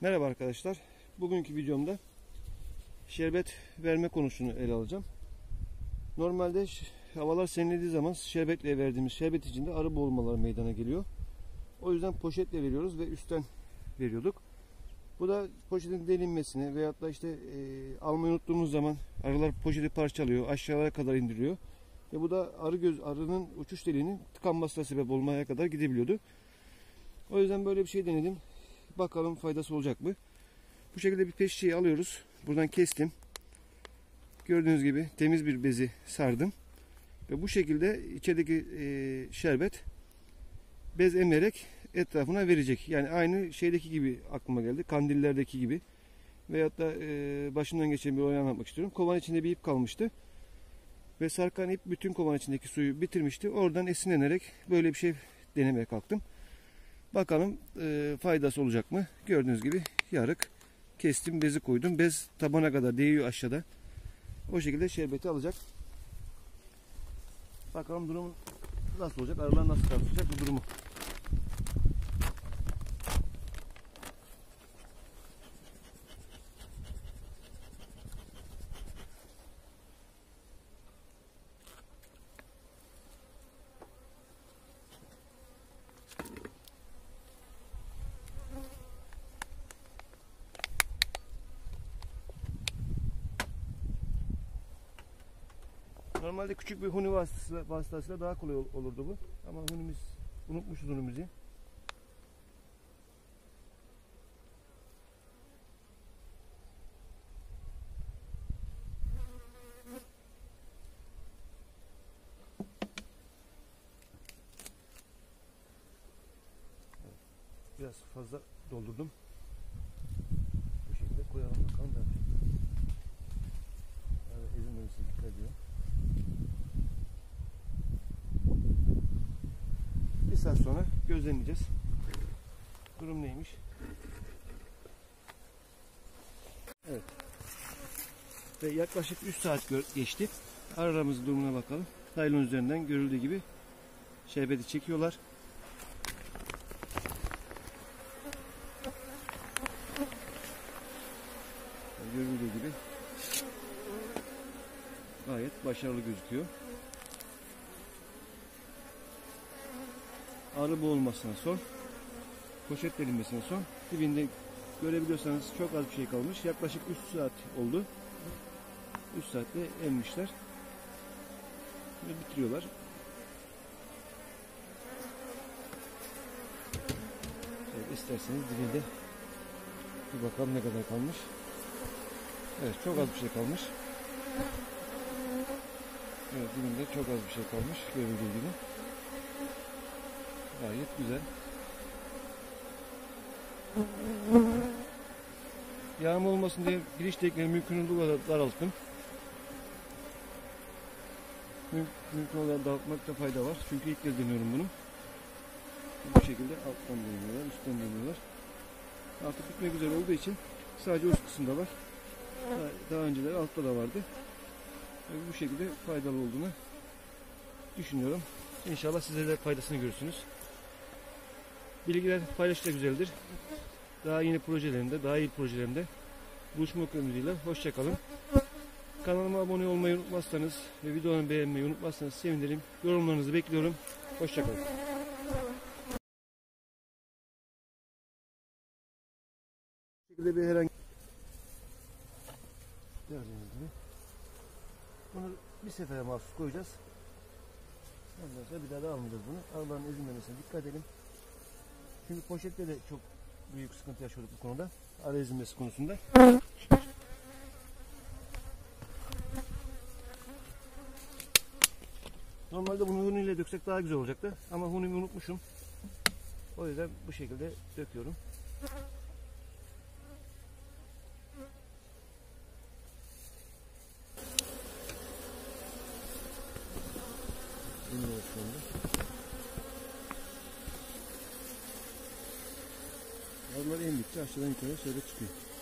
Merhaba arkadaşlar. Bugünkü videomda şerbet verme konusunu ele alacağım. Normalde havalar serinlediği zaman şerbetle verdiğimiz şerbet içinde arı boğulmaları meydana geliyor. O yüzden poşetle veriyoruz ve üstten veriyorduk. Bu da poşetin delinmesini veyahut da işte almayı unuttuğumuz zaman arılar poşeti parçalıyor, aşağılara kadar indiriyor. Ve bu da arının uçuş deliğinin tıkanmasına sebep olmaya kadar gidebiliyordu. O yüzden böyle bir şey denedim. Bakalım faydası olacak mı? Bu şekilde bir peçeteyi alıyoruz. Buradan kestim. Gördüğünüz gibi temiz bir bezi sardım. Ve bu şekilde içerideki şerbet bez emerek etrafına verecek. Yani aynı şeydeki gibi aklıma geldi. Kandillerdeki gibi. Veyahut da başımdan geçen bir olay anlatmak istiyorum. Kovan içinde bir ip kalmıştı. Ve sarkan ip bütün kovan içindeki suyu bitirmişti. Oradan esinlenerek böyle bir şey denemeye kalktım. Bakalım faydası olacak mı? Gördüğünüz gibi yarık kestim, bezi koydum. Bez tabana kadar değiyor aşağıda. O şekilde şerbeti alacak. Bakalım durum nasıl olacak? Arılar nasıl karşılayacak bu durumu? Normalde küçük bir huni vasıtasıyla daha kolay olurdu bu. Ama unutmuşuz hunimizi. Biraz fazla doldurdum. Bu şekilde koyalım bakalım. Evet, izin verirse dikkat ediyor. Bir saat sonra gözlemleyeceğiz. Durum neymiş? Evet. Ve yaklaşık 3 saat geçti. Arılarımızın durumuna bakalım. Naylon üzerinden görüldüğü gibi şerbeti çekiyorlar. Görüldüğü gibi gayet başarılı gözüküyor. Arı boğulmasına son, poşet delinmesine son. Dibinde görebiliyorsanız çok az bir şey kalmış. Yaklaşık 3 saat oldu. 3 saatte emmişler. Ve bitiriyorlar. Şöyle isterseniz dibinde bir bakalım ne kadar kalmış. Evet, çok az bir şey kalmış. Evet, dibinde çok az bir şey kalmış. Görebildiğiniz gibi. Gayet güzel. Yağmur olmasın diye giriş delikleri mümkün olduğu kadar daralttım. Mümkün olarak daraltmakta fayda var. Çünkü ilk kez deniyorum bunu. Bu şekilde alttan dönüyorlar, üstten dönüyorlar. Artık bitmek üzere olduğu için sadece üst kısımda var. Daha önceleri altta da vardı. Bu şekilde faydalı olduğunu düşünüyorum. İnşallah sizlere de faydasını görürsünüz. Bilgiler paylaşacak güzeldir. Daha yeni projelerimde, daha iyi projelerimde buluşmak ümidiyle hoşça kalın. Kanalıma abone olmayı unutmazsanız ve videolarımı beğenmeyi unutmazsanız sevinirim. Yorumlarınızı bekliyorum. Hoşça kalın. Bunu bir sefere mahsus koyacağız. Arkadaşlar bir daha da almayacağız bunu. Arıların ezilmemesine dikkat edelim. Çünkü poşette de çok büyük sıkıntı yaşıyorduk bu konuda. Arı ezilmesi konusunda. Normalde bunu huniyle döksek daha güzel olacaktı. Ama hunimi unutmuşum. O yüzden bu şekilde döküyorum. Arılar en bitti aşağıdan yukarı şöyle çıkıyor.